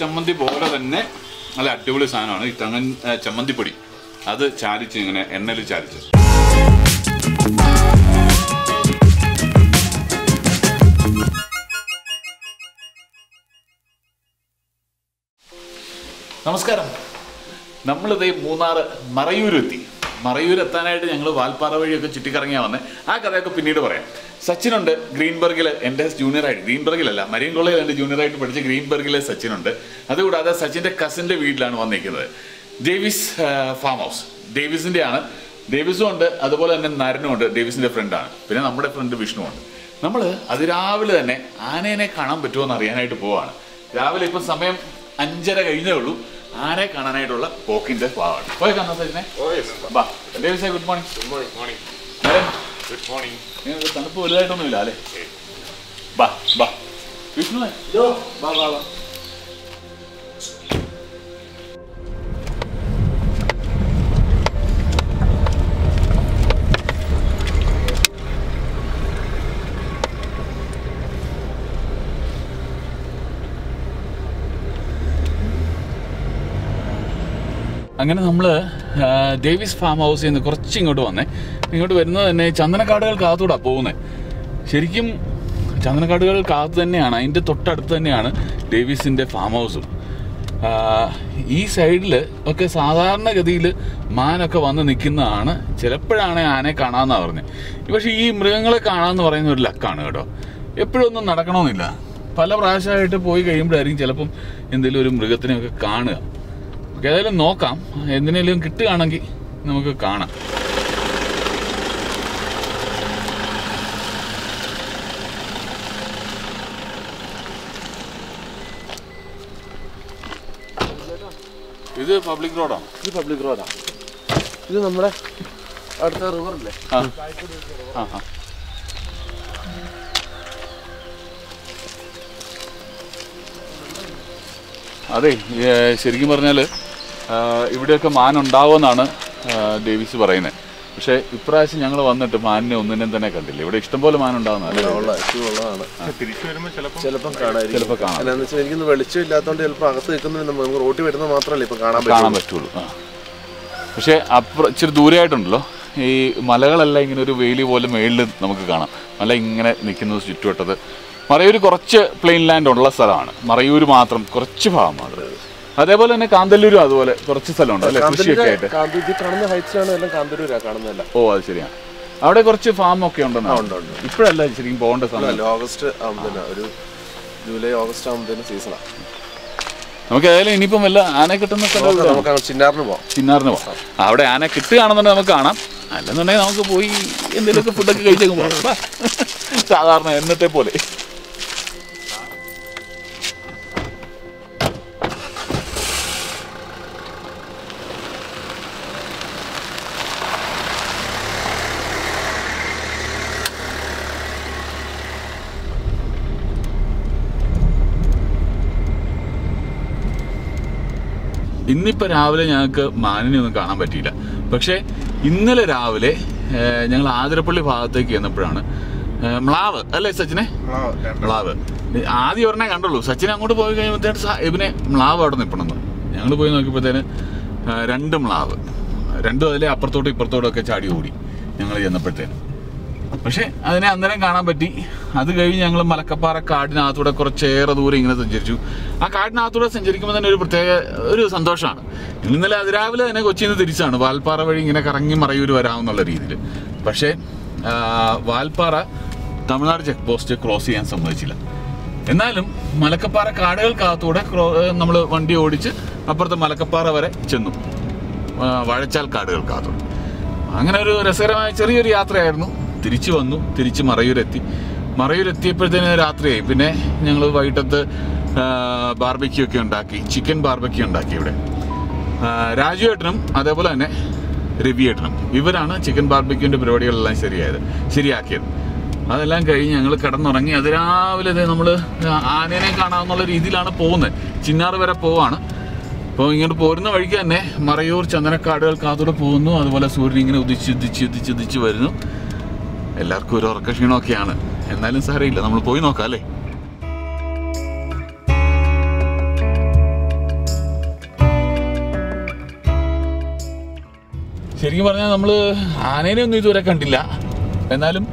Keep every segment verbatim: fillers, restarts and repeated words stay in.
ചമ്മന്തി പോലെ തന്നെ നല്ല അടിപൊളി സാധനമാണ് ഈ തങ്ങൻ ചമ്മന്തിപ്പൊടി. അത് ചാലിച്ച് ഇങ്ങനെ എണ്ണയിൽ ചാലിച്ച് നമസ്കാരം. നമ്മളിതേ മൂന്നാർ മറയൂരെത്തി. മറയൂർ എത്താനായിട്ട് ഞങ്ങൾ വാൽപ്പാറ വഴിയൊക്കെ ചുറ്റിക്കറങ്ങിയാൽ വന്നെ. ആ കഥയൊക്കെ പിന്നീട് പറയാം. സച്ചിനുണ്ട് ഗ്രീൻബർഗിൽ എൻ്റെ ജൂനിയറായിട്ട്, ഗ്രീൻബർഗിലല്ല മരിയൻ കോളേജിൽ എൻ്റെ ജൂനിയറായിട്ട് പഠിച്ച ഗ്രീൻബർഗിലെ സച്ചിനുണ്ട്. അതുകൂടാതെ സച്ചിൻ്റെ കസിൻ്റെ വീട്ടിലാണ് വന്നിരിക്കുന്നത്, ഡേവിസ് ഫാം ഹൗസ്. ഡേവിസിൻ്റെ ആണ്, ഡേവിസും ഉണ്ട്, അതുപോലെ തന്നെ നരനും ഉണ്ട്, ഡേവിസിൻ്റെ ഫ്രണ്ടാണ്. പിന്നെ നമ്മുടെ ഫ്രണ്ട് വിഷ്ണുവുണ്ട്. നമ്മൾ അതിരാവിലെ തന്നെ ആനേനെ കാണാൻ പറ്റുമോ എന്ന് അറിയാനായിട്ട് പോവാണ്. രാവിലെ ഇപ്പം സമയം അഞ്ചര കഴിഞ്ഞേ ഉള്ളൂ. ആരെ കാണാനായിട്ടുള്ള പോക്കിന്റെ ഭാഗമാണ്. പോയി കാണാൻ സജിനെ. ബാ Davis sir, good morning. Good morning. Morning. Good morning. നിങ്ങൾക്ക് തണുപ്പ് വലുതായിട്ടൊന്നുമില്ല അല്ലേ? ബാ ബാ വിഷ്ണു ബാ ബാ ബാ. അങ്ങനെ നമ്മൾ ഡേവിസ് ഫാം ഹൗസിൽ നിന്ന് കുറച്ച് ഇങ്ങോട്ട് വന്നേ. ഇങ്ങോട്ട് വരുന്നത് തന്നെ ചന്ദനക്കാടുകൾക്കകത്തൂടാണ് പോകുന്നത്. ശരിക്കും ചന്ദനക്കാടുകൾക്കകത്ത് തന്നെയാണ്, അതിൻ്റെ തൊട്ടടുത്ത് തന്നെയാണ് ഡേവിസിൻ്റെ ഫാം ഹൗസും. ഈ സൈഡിൽ ഒക്കെ സാധാരണഗതിയിൽ മാനൊക്കെ വന്ന് നിൽക്കുന്നതാണ്, ചിലപ്പോഴാണ് ആനെ കാണാമെന്നാണ് പറഞ്ഞത്. പക്ഷേ ഈ മൃഗങ്ങളെ കാണാമെന്ന് പറയുന്ന ഒരു ലക്കാണ് കേട്ടോ. എപ്പോഴൊന്നും നടക്കണമെന്നില്ല. പല പ്രാവശ്യമായിട്ട് പോയി കഴിയുമ്പോഴായിരിക്കും ചിലപ്പം എന്തെങ്കിലും ഒരു മൃഗത്തിനെയൊക്കെ കാണുക. ഓക്കെ, ഏതായാലും നോക്കാം. എന്തിനേലും കിട്ടുകയാണെങ്കിൽ നമുക്ക് കാണാം. ഇത് പബ്ലിക് റോഡാണ്. ഇത് പബ്ലിക് റോഡാണ്. ഇത് നമ്മുടെ അടുത്ത റിവറല്ലേ? ആ ആ. അതെ, ശരിക്കും പറഞ്ഞാൽ ഇവിടെയൊക്കെ മാനുണ്ടാവുമെന്നാണ് ഡേവിസ് പറയുന്നത്. പക്ഷേ ഇപ്രാവശ്യം ഞങ്ങൾ വന്നിട്ട് മാനിനെ ഒന്നിനും തന്നെ കണ്ടില്ല. ഇവിടെ ഇഷ്ടംപോലെ മാനുണ്ടാവുന്നതാണ്. വെളിച്ചം ഇല്ലാത്തതുകൊണ്ട് ചിലപ്പോൾ അകത്ത് നിൽക്കുന്ന റോട്ടിൽ വരുന്നത് മാത്രമല്ലേ ഇപ്പം കാണാൻ കാണാൻ പറ്റുള്ളൂ. പക്ഷേ അപ്പുറം ഇച്ചിരി ദൂരമായിട്ടുണ്ടല്ലോ ഈ മലകളെല്ലാം ഇങ്ങനെ ഒരു വേലി പോലെ മേളിൽ നമുക്ക് കാണാം. മല ഇങ്ങനെ നിൽക്കുന്നത് ചുറ്റുവട്ടത്ത്. മറയൂർ കുറച്ച് പ്ലെയിൻ ലാൻഡ് ഉള്ള സ്ഥലമാണ്. മറയൂർ മാത്രം കുറച്ച് ഭാഗം മാത്രമേ. അതേപോലെ തന്നെ കാന്തല്ലൂരും അതുപോലെ കുറച്ച് സ്ഥലമുണ്ട് അല്ലേ, കൃഷിയൊക്കെ ആയിട്ട്. ഓ അത് ശരിയാണ്. അവിടെ കുറച്ച് ഫാം ഒക്കെ ഉണ്ടെന്നോ? ഇപ്പോഴല്ല ശരിക്കും പോകേണ്ട സമയം, ഓഗസ്റ്റ് ഒരു ജൂലൈ ഓഗസ്റ്റ് ആകുമ്പോഴത്തേനും സീസണാണ്. നമുക്ക് ഏതായാലും ഇനിയിപ്പം വല്ല ആന കിട്ടുന്ന സ്ഥലം നമുക്ക് ചിന്നാറിന് പോകാം. ചിന്നാറിന് പോകാം. അവിടെ ആന കിട്ടുകയാണെന്നുണ്ടെങ്കിൽ നമുക്ക് കാണാം, അല്ലെന്നുണ്ടെങ്കിൽ നമുക്ക് പോയി എന്തെങ്കിലുമൊക്കെ ഫുഡൊക്കെ കഴിച്ചൊക്കെ പോകാം, സാധാരണ എന്നത്തെ പോലെ. ഇന്നിപ്പോൾ രാവിലെ ഞങ്ങൾക്ക് മാനിനെ ഒന്നും കാണാൻ പറ്റിയില്ല. പക്ഷേ ഇന്നലെ രാവിലെ ഞങ്ങൾ ആതിരപ്പള്ളി ഭാഗത്തേക്ക് ചെന്നപ്പോഴാണ് മ്ലാവ് അല്ലേ സച്ചിനെ, മ്ലാവ് ആദ്യം ഒരെണ്ണേ കണ്ടുള്ളൂ. സച്ചിനെ അങ്ങോട്ട് പോയി കഴിയുമ്പോഴത്തേക്ക് ഇവനെ മ്ലാവ് അവിടെ നിൽപ്പണമെന്ന് ഞങ്ങൾ പോയി നോക്കിയപ്പോഴത്തേന് രണ്ട് മ്ലാവ്, രണ്ടും അതിലെ അപ്പുറത്തോട്ടും ഇപ്പുറത്തോട്ടൊക്കെ ചാടി ഓടി ഞങ്ങൾ ചെന്നപ്പോഴത്തേന്. പക്ഷേ അതിനെ അന്നേരം കാണാൻ പറ്റി. അത് കഴിഞ്ഞ് ഞങ്ങൾ മലക്കപ്പാറ കാടിനകത്തൂടെ കുറച്ചേറെ ദൂരം ഇങ്ങനെ സഞ്ചരിച്ചു. ആ കാടിനകത്തൂടെ സഞ്ചരിക്കുമ്പോൾ തന്നെ ഒരു പ്രത്യേക ഒരു സന്തോഷമാണ്. ഇന്നലെ അതിരാവിലെ തന്നെ കൊച്ചിയിൽ നിന്ന് തിരിച്ചാണ് വാൽപ്പാറ വഴി ഇങ്ങനെ കറങ്ങി മറയൂർ വരാമെന്നുള്ള രീതിയിൽ. പക്ഷേ Valparai Tamil Nadu check post cross ചെയ്യാൻ സമ്മതിച്ചില്ല. എന്നാലും മലക്കപ്പാറ കാടുകൾക്കകത്തൂടെ നമ്മൾ വണ്ടി ഓടിച്ച് അപ്പുറത്തെ മലക്കപ്പാറ വരെ ചെന്നു, വാഴച്ചാൽ കാടുകൾക്കകത്തൂടെ. അങ്ങനെ ഒരു രസകരമായ ചെറിയൊരു യാത്രയായിരുന്നു. തിരിച്ചു വന്നു, തിരിച്ച് മറയൂരെത്തി. മറയൂരെത്തിയപ്പോഴത്തേന് രാത്രിയായി. പിന്നെ ഞങ്ങൾ വൈകിട്ടത്ത് ബാർബക്യൂ ഒക്കെ ഉണ്ടാക്കി, ചിക്കൻ ബാർബക്യൂ ഉണ്ടാക്കി. ഇവിടെ രാജുവേട്ടനും അതേപോലെ തന്നെ രവിയേട്ടനും ഇവരാണ് ചിക്കൻ ബാർബക്യൂവിൻ്റെ പരിപാടികളെല്ലാം ശരിയായത് ശരിയാക്കിയത്. അതെല്ലാം കഴിഞ്ഞ് ഞങ്ങൾ കിടന്നുറങ്ങി. അത് രാവിലെ നമ്മൾ ആനേനെ കാണാമെന്നുള്ള രീതിയിലാണ് പോകുന്നത്. ചിന്നാർ വരെ പോവാണ്. അപ്പോൾ ഇങ്ങോട്ട് പോരുന്ന വഴിക്ക് തന്നെ മറയൂർ ചന്ദനക്കാടുകൾക്കകത്തൂടെ പോകുന്നു. അതുപോലെ സൂര്യൻ ഇങ്ങനെ ഉദിച്ച് ഉദിച്ച് ഉദിച്ച് ഉദിച്ച് വരുന്നു. എല്ലാവർക്കും ഒരു ഉറക്ക ക്ഷീണമൊക്കെയാണ്, എന്നാലും സാരമില്ല, നമ്മൾ പോയി നോക്കാം അല്ലേ. ശരിക്കും പറഞ്ഞാൽ നമ്മൾ ആനേനെ ഒന്നും ഇതുവരെ കണ്ടില്ല. എന്നാലും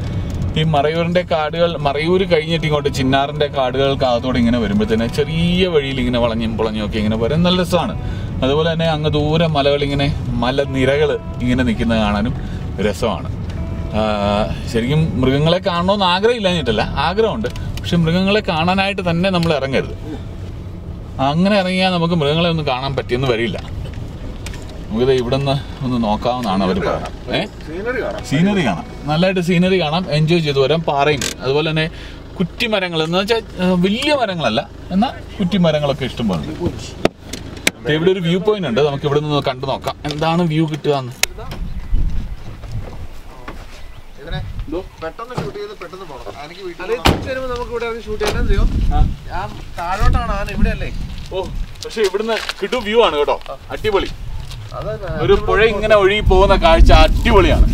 ഈ മറയൂരിൻ്റെ കാടുകൾ, മറയൂർ കഴിഞ്ഞിട്ട് ഇങ്ങോട്ട് ചിന്നാറിൻ്റെ കാടുകൾക്കകത്തോടെ ഇങ്ങനെ വരുമ്പോൾ തന്നെ ചെറിയ വഴിയിൽ ഇങ്ങനെ വളഞ്ഞും പുളഞ്ഞൊക്കെ ഇങ്ങനെ വരും, നല്ല രസമാണ്. അതുപോലെ തന്നെ അങ്ങ് ദൂരെ മലകളിങ്ങനെ മലനിരകൾ ഇങ്ങനെ നിൽക്കുന്നത് കാണാനും രസമാണ്. ശരിക്കും മൃഗങ്ങളെ കാണണമെന്ന് ആഗ്രഹമില്ല എന്നിട്ടല്ല, ആഗ്രഹമുണ്ട്, പക്ഷെ മൃഗങ്ങളെ കാണാനായിട്ട് തന്നെ നമ്മൾ ഇറങ്ങരുത്. അങ്ങനെ ഇറങ്ങിയാൽ നമുക്ക് മൃഗങ്ങളെ ഒന്നും കാണാൻ പറ്റിയെന്ന് വരില്ല. നമുക്കിത് ഇവിടെ നിന്ന് ഒന്ന് നോക്കാവുന്നതാണ് അവർ പറഞ്ഞത്. ഏഹ് സീനറി കാണാം, നല്ലതായിട്ട് സീനറി കാണാം, എൻജോയ് ചെയ്ത് വരാം. പാറയും അതുപോലെ തന്നെ കുറ്റിമരങ്ങൾ എന്ന് വെച്ചാൽ വലിയ മരങ്ങളല്ല, എന്നാൽ കുറ്റിമരങ്ങളൊക്കെ ഇഷ്ടംപോലെ. ഇവിടെ ഒരു വ്യൂ പോയിന്റ് ഉണ്ട്, നമുക്ക് ഇവിടെ നിന്ന് കണ്ടു നോക്കാം എന്താണ് വ്യൂ കിട്ടുക എന്ന്. പെട്ടെന്ന് ഷൂട്ട് ചെയ്ത് പെട്ടെന്ന് പോകണം. എനിക്ക് വീട്ടിൽ തിരിച്ചു വരുമ്പോൾ നമുക്ക് ഇവിടെ ഷൂട്ട് ചെയ്യാൻ ചെയ്യും. ഞാൻ താഴോട്ടാണ് ആന, ഇവിടെ അല്ലേ? ഓ, പക്ഷെ ഇവിടുന്ന് കിട്ടും വ്യൂ ആണ് കേട്ടോ, അടിപൊളി. ഒരു പുഴ ഇങ്ങനെ ഒഴുകി പോകുന്ന കാഴ്ച അടിപൊളിയാണ്.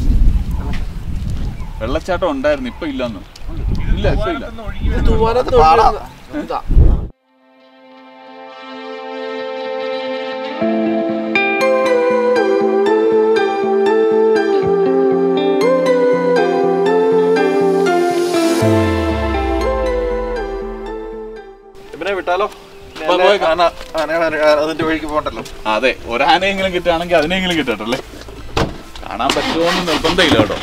വെള്ളച്ചാട്ടം ഉണ്ടായിരുന്നു, ഇപ്പൊ ഇല്ലെന്ന്. ഇല്ല, ഇപ്പൊ ഇല്ല. അതെ, ഒരാനെങ്കിലും കിട്ടുകയാണെങ്കിൽ അതിനെങ്കിലും കിട്ടട്ടല്ലേ. കാണാൻ പറ്റുമോന്ന് നിർബന്ധമില്ല കേട്ടോ.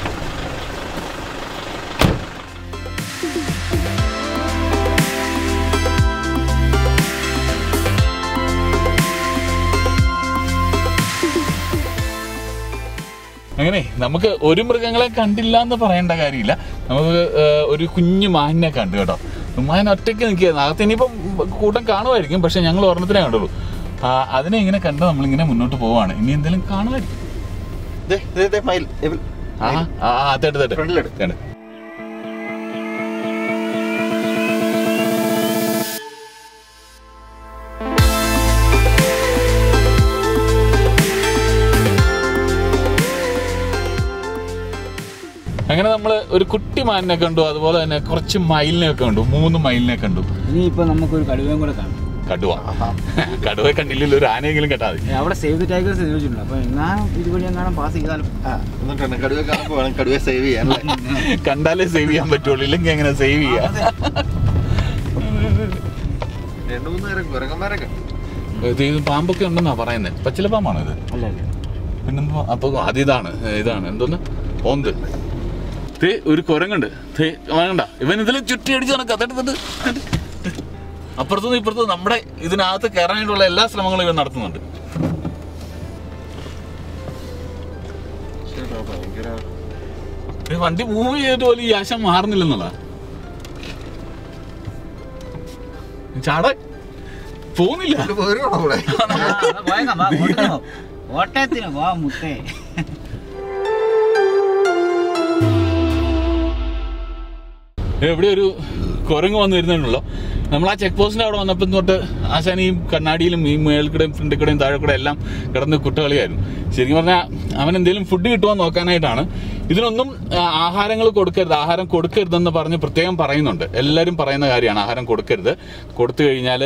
അങ്ങനെ നമുക്ക് ഒരു മൃഗങ്ങളെ കണ്ടില്ല എന്ന് പറയേണ്ട കാര്യമില്ല. നമുക്ക് ഒരു കുഞ്ഞു മാനിനെ കണ്ടു കേട്ടോ. മാൻ ഒറ്റയ്ക്ക് നിൽക്കുകയായിരുന്നു. അകത്ത് ഇനിയിപ്പം കൂട്ടം കാണുമായിരിക്കും, പക്ഷെ ഞങ്ങൾ ഒരെണ്ണത്തിനെ കണ്ടുള്ളൂ. അതിനെ ഇങ്ങനെ കണ്ട് നമ്മളിങ്ങനെ മുന്നോട്ട് പോവാണ്. ഇനി എന്തെങ്കിലും കാണുമായിരിക്കും. ആ തേട്ട് തേട്ട് അങ്ങനെ നമ്മൾ ഒരു കുട്ടി മാനിനെ കണ്ടു, അതുപോലെ തന്നെ കുറച്ച് മയിലിനെയൊക്കെ കണ്ടു, മൂന്ന് മയിലിനെ കണ്ടു. ഇനിയിപ്പോ നമുക്കൊരു കടുവയും കൂടെ കാണും. കടുവ കടുവ കണ്ടില്ലല്ലോ, ഒരു ആനയെങ്കിലും കേട്ടാൽ മതി. അവിടെ സേവ് ദി ടൈഗേഴ്സ് ചോദിച്ചിട്ടുണ്ട്. അപ്പൊ ഞാൻ ഇതുവഴി എങ്ങാനും പാസ് ചെയ്താലും കടുവ കാണുമ്പോൾ കടുവയെ സേവ് ചെയ്യാൻ, കണ്ടാലേ സേവ് ചെയ്യാൻ പറ്റുള്ളൂ, ഇല്ലെങ്കിൽ എങ്ങനെ സേവ് ചെയ്യാം? രണ്ടു മൂന്ന് നേരം കുരങ്ങന്മാരൊക്കെ ഇത് പാമ്പൊക്കെ ഉണ്ടെന്നാ പറയുന്നത്. പച്ചില പാമ്പാണ് ഇത് പിന്നെന്താ? അപ്പൊ അത് ഇതാണ് ഇതാണ് എന്തോന്ന് ഓന്ത്. തേ ഒരു കുരങ്ങുണ്ട്, തേ വേണ്ട, ഇവൻ ഇതിൽ ചുറ്റി അടിച്ച് നടക്കാം. തട്ട് അപ്പുറത്തുനിന്ന് ഇപ്പുറത്ത് നമ്മുടെ ഇതിനകത്ത് കയറാനായിട്ടുള്ള എല്ലാ ശ്രമങ്ങളും ഇവൻ നടത്തുന്നുണ്ട്. വണ്ടി മൂവ് ചെയ്തിട്ട് പോലും ഈ ആശം മാറുന്നില്ലെന്നുള്ള ചാട പോകുന്നില്ല. ഓട്ടത്തിന് വാ മുട്ടേ. എവിടെ ഒരു കുരങ്ങ് വന്നു വരുന്നുണ്ടല്ലോ. നമ്മൾ ആ ചെക്ക് പോസ്റ്റിൻ്റെ അവിടെ വന്നപ്പം തൊട്ട് ആശാൻ ഈ കണ്ണാടിയിലും ഈ മേൽക്കടയും ഫ്രണ്ടിക്കടയും താഴെക്കട എല്ലാം കിടന്ന് കുട്ടകളിയായിരുന്നു. ശരിക്കും പറഞ്ഞാൽ അവൻ എന്തെങ്കിലും ഫുഡ് കിട്ടുമോ നോക്കാനായിട്ടാണ്. ഇതിനൊന്നും ആഹാരങ്ങൾ കൊടുക്കരുത്, ആഹാരം കൊടുക്കരുതെന്ന് പറഞ്ഞ് പ്രത്യേകം പറയുന്നുണ്ട്. എല്ലാവരും പറയുന്ന കാര്യമാണ്, ആഹാരം കൊടുക്കരുത്. കൊടുത്തു കഴിഞ്ഞാൽ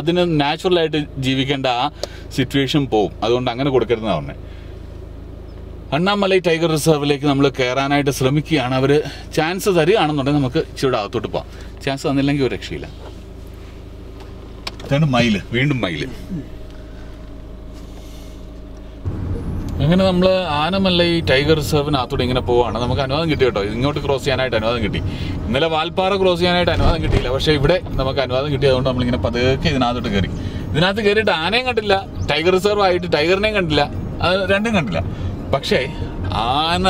അതിന് നാച്ചുറലായിട്ട് ജീവിക്കേണ്ട ആ സിറ്റുവേഷൻ പോവും. അതുകൊണ്ട് അങ്ങനെ കൊടുക്കരുതെന്നാണ് പറഞ്ഞത്. അണ്ണാമലൈ ടൈഗർ റിസർവിലേക്ക് നമ്മൾ കയറാനായിട്ട് ശ്രമിക്കുകയാണ്. അവർ ചാൻസ് തരികയാണെന്നുണ്ടെങ്കിൽ നമുക്ക് ഇച്ചിരി അകത്തോട്ട് പോവാം. ചാൻസ് തന്നില്ലെങ്കിൽ ഒരു രക്ഷയില്ല. അതാണ് മയില്, വീണ്ടും മയില്. അങ്ങനെ നമ്മൾ ആനമലൈ ടൈഗർ റിസർവിനകത്തോടെ ഇങ്ങനെ പോവാണ്. നമുക്ക് അനുവാദം കിട്ടി കേട്ടോ, ഇങ്ങോട്ട് ക്രോസ് ചെയ്യാനായിട്ട് അനുവാദം കിട്ടി. ഇന്നലെ വാൽപ്പാറ ക്രോസ് ചെയ്യാനായിട്ട് അനുവാദം കിട്ടിയില്ല, പക്ഷേ ഇവിടെ നമുക്ക് അനുവാദം കിട്ടി. അതുകൊണ്ട് നമ്മളിങ്ങനെ പതുക്കെ ഇതിനകത്തോട്ട് കയറി. ഇതിനകത്ത് കയറിയിട്ട് ആനയും കണ്ടില്ല, ടൈഗർ റിസർവ് ആയിട്ട് ടൈഗറിനെയും കണ്ടില്ല, അത് രണ്ടും കണ്ടില്ല. പക്ഷേ ആന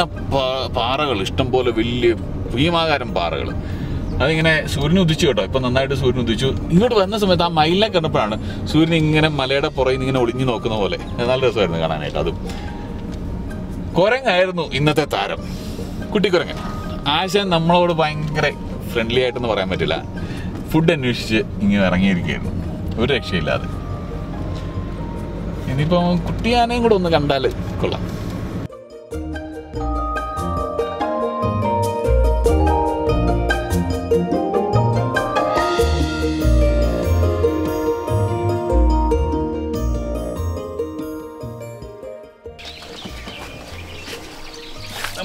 പാറകൾ ഇഷ്ടംപോലെ, വലിയ ഭീമാകാരം പാറകൾ. അതിങ്ങനെ സൂര്യൻ ഉദിച്ചു കേട്ടോ, ഇപ്പം നന്നായിട്ട് സൂര്യൻ ഉദിച്ചു. ഇങ്ങോട്ട് വരുന്ന സമയത്ത് ആ മയിലിനെ കണ്ടപ്പോഴാണ് സൂര്യൻ ഇങ്ങനെ മലയുടെ പുറയിൽ ഇങ്ങനെ ഒളിഞ്ഞു നോക്കുന്ന പോലെ. നല്ല രസമായിരുന്നു കാണാനായിട്ട്. അതും കുരങ്ങായിരുന്നു ഇന്നത്തെ താരം, കുട്ടിക്കുരങ്ങൻ. ആശാൻ നമ്മളോട് ഭയങ്കര ഫ്രണ്ട്ലി ആയിട്ടെന്ന് പറയാൻ പറ്റില്ല. ഫുഡ് അന്വേഷിച്ച് ഇങ്ങനെ ഇറങ്ങിയിരിക്കുകയായിരുന്നു, ഒരു രക്ഷയില്ലാതെ. ഇനിയിപ്പോൾ കുട്ടിയാനയും കൂടെ ഒന്ന് കണ്ടാൽ കൊള്ളാം. I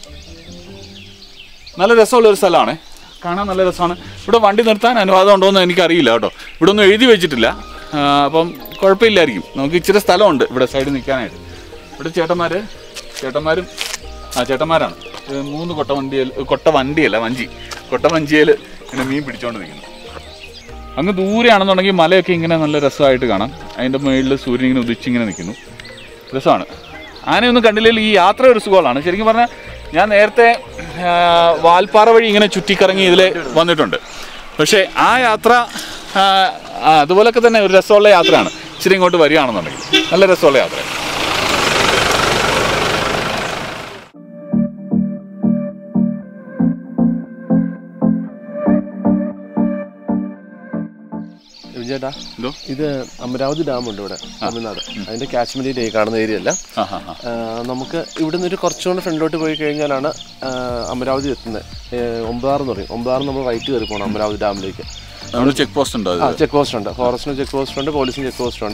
Another solar salon, Kana, another son, put a one dinner time and other don't any carilla. We don't know any vegetilla, corpillary, no kitchen salon, but a side in the cannon. But a chatamare, chatamare, a chatamaran, the moon cotavandiel, cotavandiel, and a mean pitch on the game. I will tell you about the Malay King and the Rasai. I will tell you about the King and the King. I will tell you about the King and the King. I will tell you This is the Amaravathi Dam. This is catchment area. We have a friend who is in the Amaravathi Dam. We have a Dam. We have checkpost. We have checkpost. We have checkpost. We have police checkpost. We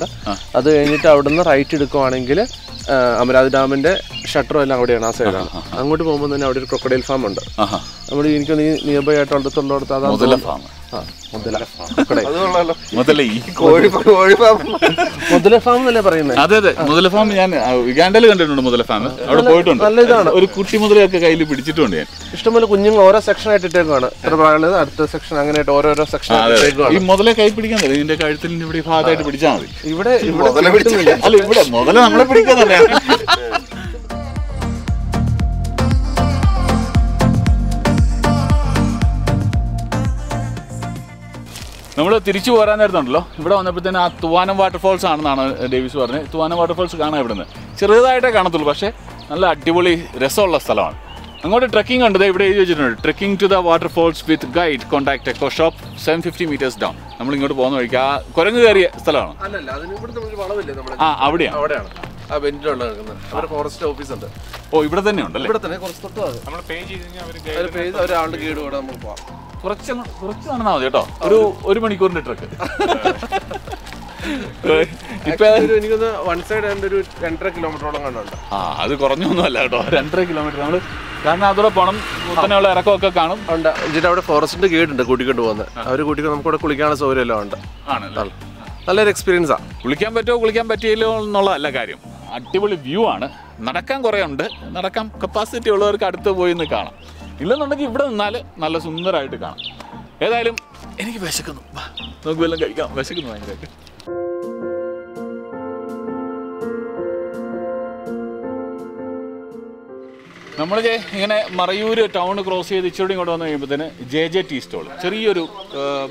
have a right. Huh. Modela farm. Modela farm. Modela farm. Modela farm. Modela farm. Modela farm. Modela farm. Modela We are in Tiruchi. We are in Thuvaanam Waterfalls. Davis Thuvaanam Waterfalls. We are in Thuvaanam Waterfalls. We are trekking. Trekking to the waterfalls with guide. Contact Eco Shop seven hundred fifty meters down. We are going to go to the I went to the forest office. Oh, you brought the name. I'm a page. I'm a page. I'm a page. I'm a page. I'm a Actively view on Narakam Goranda, Narakam capacity or Katavo in the car. You learn on the given Nala, Nala Sundar at the car. Edilum, any Vesican, no Gulagan, Vesican. Namaja in a Marayoor town across here, the children on the J J tea stall. Cheerio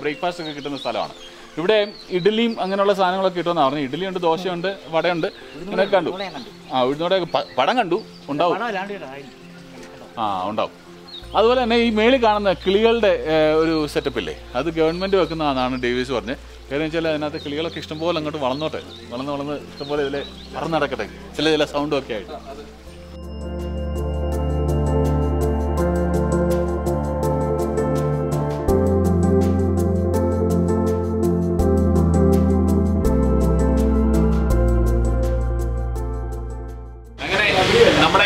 breakfast in the salon. Today, Italy, I am going to eat Italy and dosa and what and that can do. Ah, we don't have padang can do. Unda. Ah, unda. That's why I am mail can clear setup. That government work na I Davis work ne. Kerana chala na the clear la custom ball angat valan note. Valan valan custom ball le arna rakatay. Chala chala sound okay.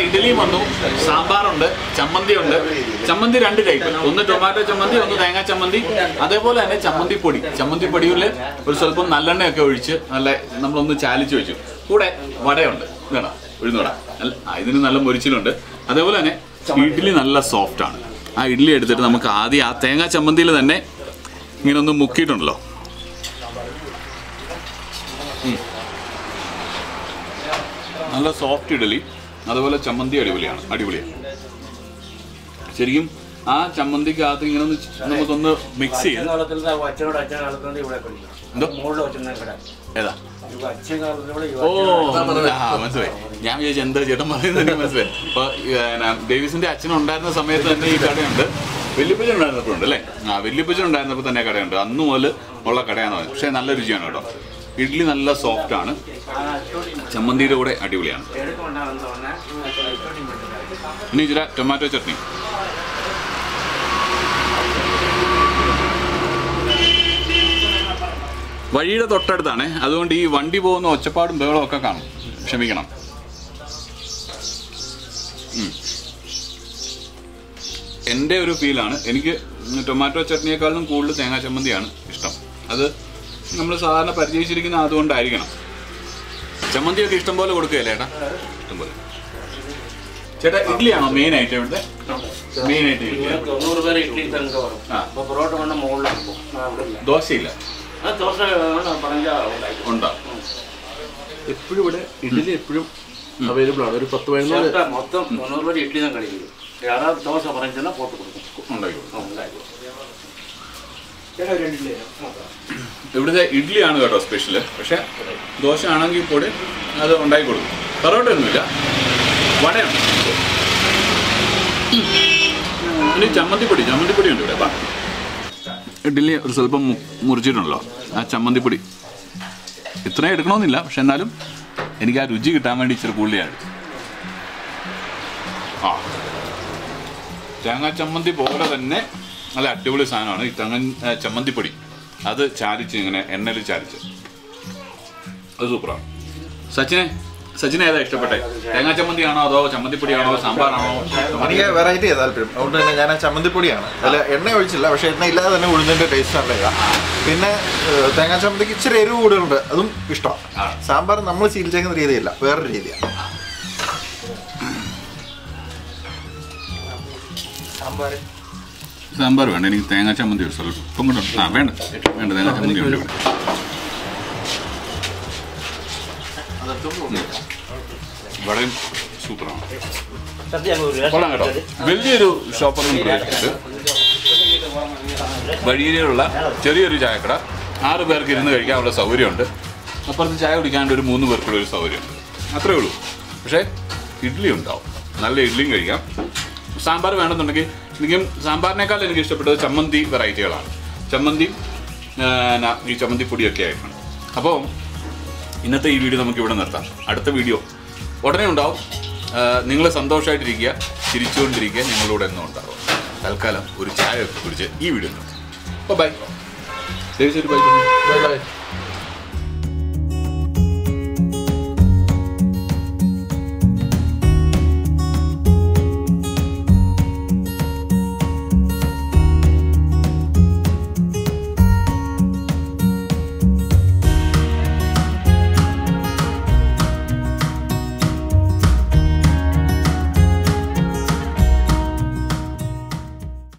Idli mandu, sambar onda, chammandi onda. Chammandi two type. One tomato chammandi, one danga chammandi. Adhe bola hai chammandi podi. Chammandi podi ulle, or salpon nallanne akka urichu. Nalla, nammal ondu chali choichu. Kude vade onda. Gana, urinoda. Idinu nalla murichu onda. Adhe bola hai idli nalla soft aan. Ah idli eduthe namakku aadi aa danga chammandi le thanne ingane ondu mukkiittundallo. Nalla soft idli. That's why I am going to go to the Ah, chamundi ka athi inga namu thonna mixi. Oh, Idli nalla soft aanu. Chamandide ode adivaliyaanu. Ini jara tomato chutney. Vazhiyude thottatane. Adondu ee vandi povunna occhapaadum begalum okke kaanum. Kshamikkanam. Ende oru feel aanu. Enikku tomato chutneyekkaalum koodal thenga chamandiyaanu ishtam. Adu We will have a diary. We will have a diary. We will have a diary. We will have a diary. We will have a main item. Main item. We will have a diary. We will have a diary. We will have a diary. We Everyday idli another special, Dosha Anangi put it, another on Daiguru. Parotan Villa. What else? Only Chamandi put it, Chamandi put it into the bar. Idli Rusalpa Murjiran law, a Chamandi put it. It's right on the lap, Shanadum, and he got Uji Tamandi Chirpulia. Changa Chamandi Boga the neck. I have to say that I have to say that I have to say that I have to say that I have to say that I have to Sambar one, any tanga chamundi or salt. Come on, ah, when? When the tanga chamundi or salt. Very super. Will you shop on the bread? But you love cherry jagra. Our work in the area of a sovereign. Upon the child, you can do the moon work for a sovereign. A true. Shay, Italy on top. Nally lingering up. Sambar went on the Sambar Nakal and Gishapata Chamandi variety alarm. Chamandi Chamandi Pudia Kay. Above in the video, the Makivanata. At the video. What I know, Ningla Sandosha Drigia, Tiruchi and Drigan, Nimolod and Nonta. Alcala, Urichai, Urichai, E video. Bye bye. Bye bye.